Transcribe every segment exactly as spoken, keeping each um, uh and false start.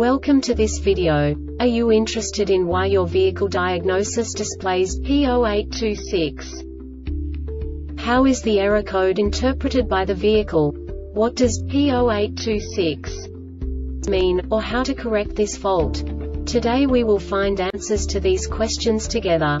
Welcome to this video. Are you interested in why your vehicle diagnosis displays P zero eight two six? How is the error code interpreted by the vehicle? What does P zero eight two six mean, or how to correct this fault? Today we will find answers to these questions together.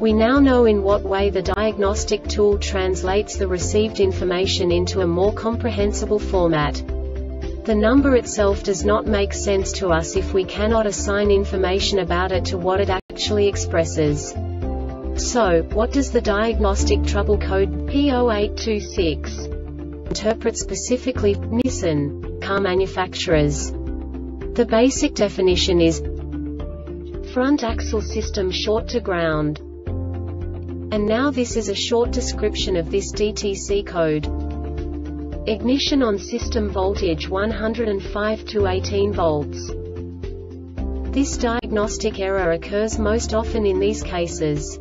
We now know in what way the diagnostic tool translates the received information into a more comprehensible format. The number itself does not make sense to us if we cannot assign information about it to what it actually expresses. So, what does the diagnostic trouble code P zero eight two six interpret specifically for Nissan car manufacturers? The basic definition is front axle system short to ground. And now this is a short description of this D T C code. Ignition on, system voltage one hundred five to eighteen volts. This diagnostic error occurs most often in these cases.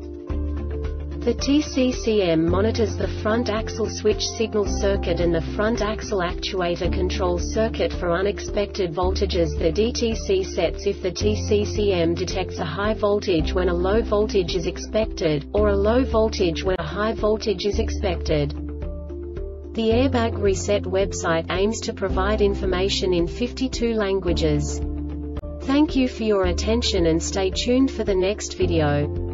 The T C C M monitors the front axle switch signal circuit and the front axle actuator control circuit for unexpected voltages. The D T C sets if the T C C M detects a high voltage when a low voltage is expected, or a low voltage when a high voltage is expected. The Airbag Reset website aims to provide information in fifty-two languages. Thank you for your attention and stay tuned for the next video.